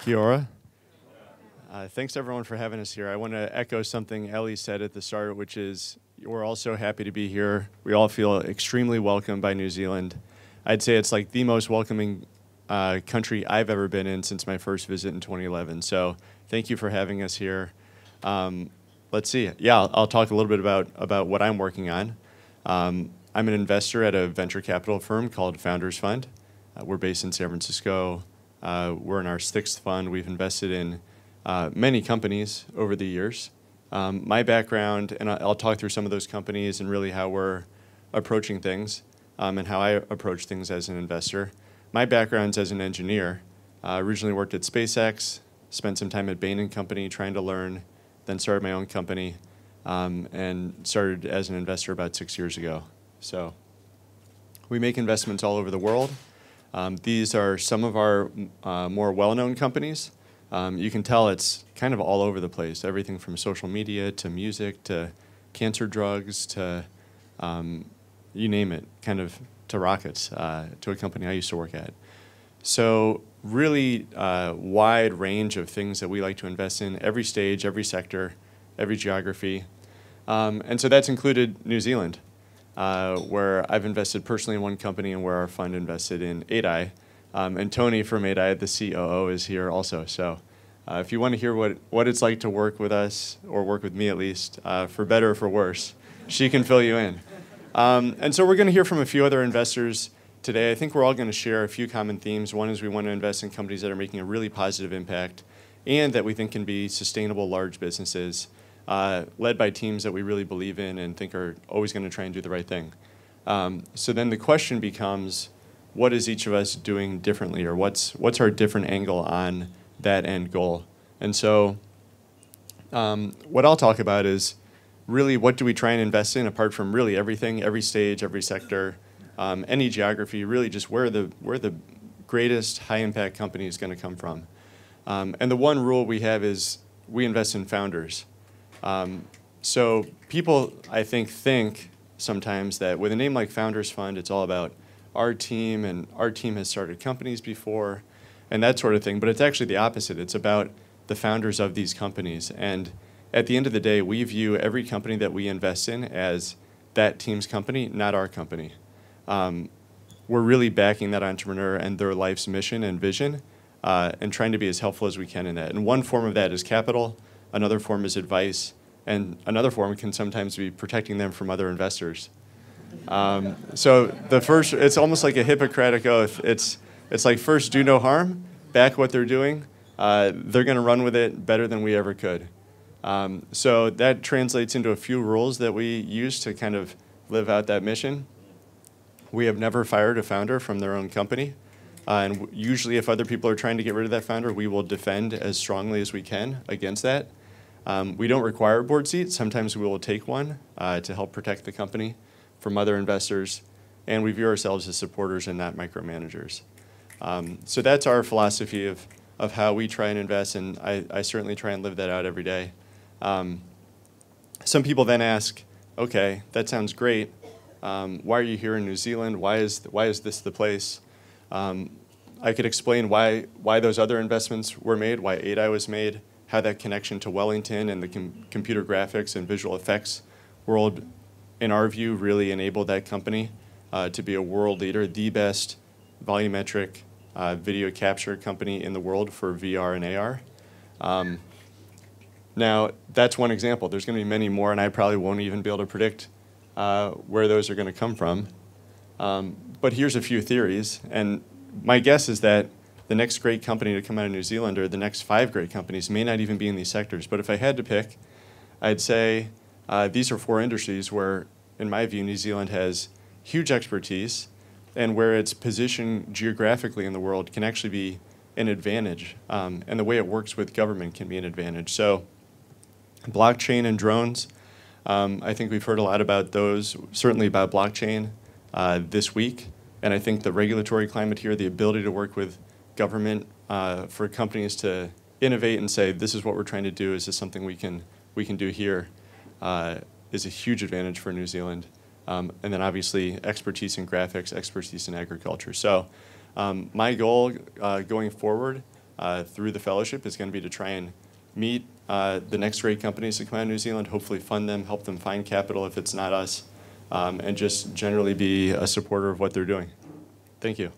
Kia ora. Thanks everyone for having us here. I want to echo something Ellie said at the start, which is we're all so happy to be here. We all feel extremely welcomed by New Zealand. I'd say it's like the most welcoming country I've ever been in since my first visit in 2011. So thank you for having us here. Let's see. Yeah, I'll talk a little bit about what I'm working on. I'm an investor at a venture capital firm called Founders Fund. We're based in San Francisco. We're in our 6th fund. We've invested in many companies over the years. My background, and I'll talk through some of those companies and really how we're approaching things and how I approach things as an investor. My background's as an engineer. I originally worked at SpaceX, spent some time at Bain & Company trying to learn, then started my own company and started as an investor about 6 years ago. So we make investments all over the world. These are some of our more well-known companies. You can tell it's kind of all over the place, everything from social media to music to cancer drugs to you name it, kind of to rockets, to a company I used to work at. So really wide range of things that we like to invest in, every stage, every sector, every geography. And so that's included New Zealand, where I've invested personally in one company and where our fund invested in 8i. And Tony from 8i, the COO, is here also. So if you want to hear what it's like to work with us, or work with me at least, for better or for worse, she can fill you in. And so we're going to hear from a few other investors today. I think we're all going to share a few common themes. One is we want to invest in companies that are making a really positive impact and that we think can be sustainable large businesses led by teams that we really believe in and think are always going to try and do the right thing. So then the question becomes, what is each of us doing differently, or what's our different angle on that end goal? And so what I'll talk about is really what do we try and invest in apart from really everything, every stage, every sector, any geography, really just where the greatest high-impact company is going to come from. And the one rule we have is we invest in founders. So people, I think sometimes that with a name like Founders Fund, it's all about our team, and our team has started companies before and that sort of thing, but it's actually the opposite. It's about the founders of these companies. And at the end of the day, we view every company that we invest in as that team's company, not our company. We're really backing that entrepreneur and their life's mission and vision and trying to be as helpful as we can in that. And one form of that is capital, another form is advice, and another form can sometimes be protecting them from other investors. So the first, it's almost like a Hippocratic oath. It's like first do no harm, back what they're doing. They're going to run with it better than we ever could. So that translates into a few rules that we use to kind of live out that mission. We have never fired a founder from their own company. And usually if other people are trying to get rid of that founder, we will defend as strongly as we can against that. We don't require a board seat. Sometimes we will take one to help protect the company from other investors, and we view ourselves as supporters and not micromanagers. So that's our philosophy of how we try and invest, and I certainly try and live that out every day. Some people then ask, okay, that sounds great. Why are you here in New Zealand? Why is this the place? I could explain why those other investments were made, why 8i was made, how that connection to Wellington and the computer graphics and visual effects world, in our view, really enabled that company to be a world leader, the best volumetric video capture company in the world for VR and AR. Now, that's one example. There's going to be many more, and I probably won't even be able to predict where those are going to come from. But here's a few theories, and my guess is that the next great company to come out of New Zealand, or the next 5 great companies, may not even be in these sectors. But if I had to pick, I'd say these are 4 industries where, in my view, New Zealand has huge expertise and where its position geographically in the world can actually be an advantage. And the way it works with government can be an advantage. So blockchain and drones, I think we've heard a lot about those, certainly about blockchain this week. And I think the regulatory climate here, the ability to work with government for companies to innovate and say, this is what we're trying to do, is this something we can do here? Is a huge advantage for New Zealand. And then obviously expertise in graphics, expertise in agriculture. So my goal going forward through the fellowship is going to be to try and meet the next great companies that come out of New Zealand, hopefully fund them, help them find capital if it's not us, and just generally be a supporter of what they're doing. Thank you.